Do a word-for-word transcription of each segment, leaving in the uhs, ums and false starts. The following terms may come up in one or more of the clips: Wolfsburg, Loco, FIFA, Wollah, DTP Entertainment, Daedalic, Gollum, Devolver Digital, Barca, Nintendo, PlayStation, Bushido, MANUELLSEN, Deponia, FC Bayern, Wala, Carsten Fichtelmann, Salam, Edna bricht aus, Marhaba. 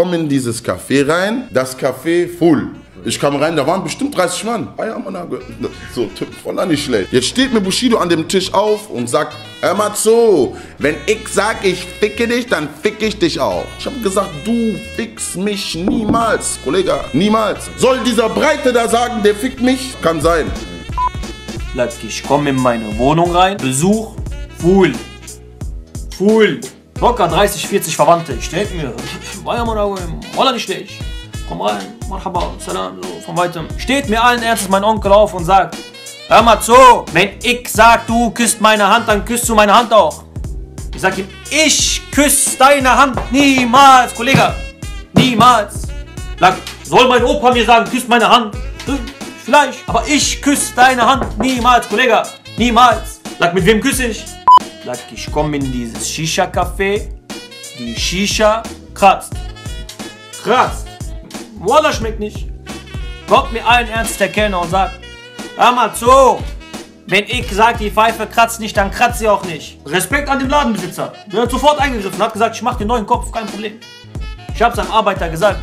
Komm in dieses Café rein, das Café voll. Ich kam rein, da waren bestimmt dreißig Mann. Ah ja, Mann, so, Typ, voll nicht schlecht. Jetzt steht mir Bushido an dem Tisch auf und sagt, hör mal zu, wenn ich sag, ich ficke dich, dann fick ich dich auch. Ich hab gesagt, du fickst mich niemals, Kollege, niemals. Soll dieser Breite da sagen, der fickt mich? Kann sein. Ich komme in meine Wohnung rein, Besuch, full, full. Locker dreißig, vierzig Verwandte. Ich denke mir, Wala nicht schlecht. Komm rein, Marhaba, Salam, so von weitem. Steht mir allen Ernstes mein Onkel auf und sagt, hör mal zu, wenn ich sag, du küsst meine Hand, dann küsst du meine Hand auch. Ich sag ihm, ich küsse deine Hand niemals, Kollege, niemals. Soll mein Opa mir sagen, küsst meine Hand? Vielleicht, aber ich küsse deine Hand niemals, Kollege, niemals. Sag, mit wem küsse ich? Sag, ich komme in dieses Shisha-Café, die Shisha kratzt, kratzt. Wollah schmeckt nicht. Kommt mir allen Ernst der Kellner und sagt, hör mal zu, wenn ich sage, die Pfeife kratzt nicht, dann kratzt sie auch nicht. Respekt an den Ladenbesitzer. Der hat sofort eingegriffen, hat gesagt, ich mach den neuen Kopf, kein Problem. Ich hab's einem Arbeiter gesagt,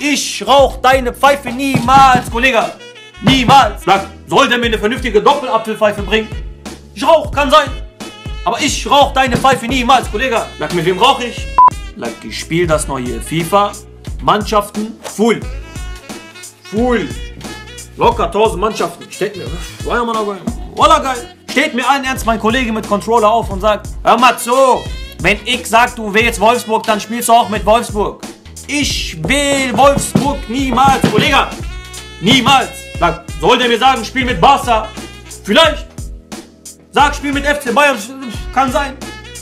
ich rauch deine Pfeife niemals, Kollege, niemals. Sag, soll der mir eine vernünftige Doppelapfelpfeife bringen? Ich rauch, kann sein, aber ich rauch deine Pfeife niemals, Kollege. Sag, mit wem rauch ich? Sag, ich spiel das neue FIFA. Mannschaften full. Full. Locker tausend Mannschaften. Steht mir. Wallah geil. Steht mir allen Ernst mein Kollege mit Controller auf und sagt, hör mal zu, wenn ich sag, du wählst Wolfsburg, dann spielst du auch mit Wolfsburg. Ich wähl Wolfsburg niemals, Kollege. Niemals. Sag, soll der mir sagen, spiel mit Barca? Vielleicht. Sag, spiel mit F C Bayern. Kann sein.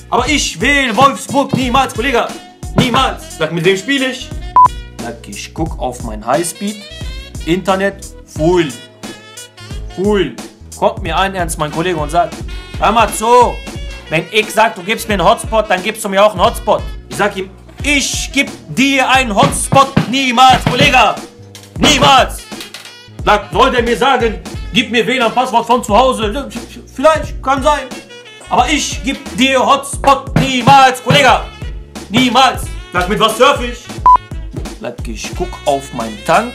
Aber ich wähl Wolfsburg niemals, Kollege. Niemals. Sag, mit wem spiele ich? Ich guck auf mein Highspeed, Internet, full, full. Kommt mir ein Ernst, mein Kollege, und sagt, hör mal zu, wenn ich sag, du gibst mir einen Hotspot, dann gibst du mir auch einen Hotspot. Ich sag ihm, ich geb dir einen Hotspot niemals, Kollege, niemals. Sag, soll der mir sagen, gib mir W L A N-Passwort von zu Hause? Vielleicht, kann sein, aber ich geb dir Hotspot niemals, Kollege, niemals. Sag, mit was surf ich? Ich guck auf meinen Tank,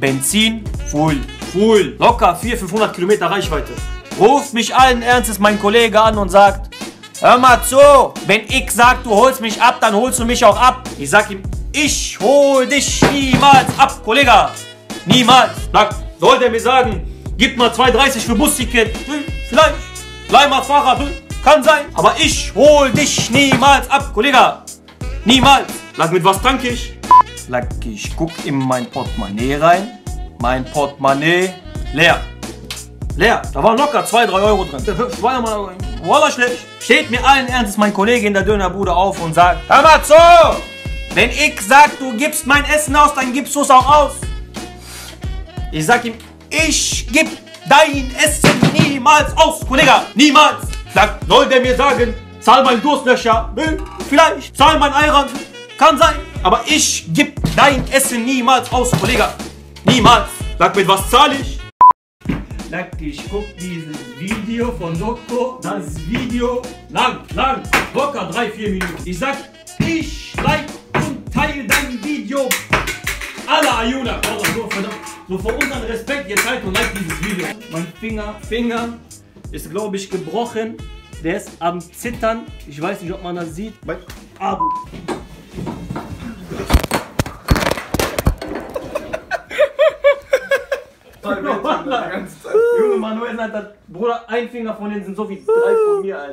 Benzin, full, full, locker vierhundert, fünfhundert Kilometer Reichweite. Ruft mich allen Ernstes mein Kollege an und sagt, hör mal zu, wenn ich sag, du holst mich ab, dann holst du mich auch ab. Ich sag ihm, ich hol dich niemals ab, Kollege, niemals. Sag, soll der mir sagen, gib mal zwei Euro dreißig für Busticket, vielleicht, bleib mal Fahrer, kann sein, aber ich hol dich niemals ab, Kollege, niemals. Sag, mit was tanke ich? Ich guck in mein Portemonnaie rein, mein Portemonnaie leer, leer, da waren locker zwei, drei Euro drin, Wallah schlecht. Steht mir allen Ernstes mein Kollege in der Dönerbude auf und sagt, hör mal zu, wenn ich sag, du gibst mein Essen aus, dann gibst du es auch aus. Ich sag ihm, ich geb dein Essen niemals aus, Kollege, niemals. Sag, soll der mir sagen, zahl mein Durstlöcher, vielleicht, zahl mein Eiran, kann sein. Aber ich geb dein Essen niemals aus, Kollege. Niemals. Sag, mit was zahle ich? Ich guck dieses Video von Loco. Das Video lang, lang, locker drei, vier Minuten. Ich sag, ich like und teile dein Video. Alla Ayuna. So vor unseren Respekt, jetzt halt und like dieses Video. Mein Finger, Finger ist, glaube ich, gebrochen. Der ist am Zittern. Ich weiß nicht, ob man das sieht. Aber... Junge, Manuel, Bruder, ein Finger von denen sind so wie drei von mir, Alter.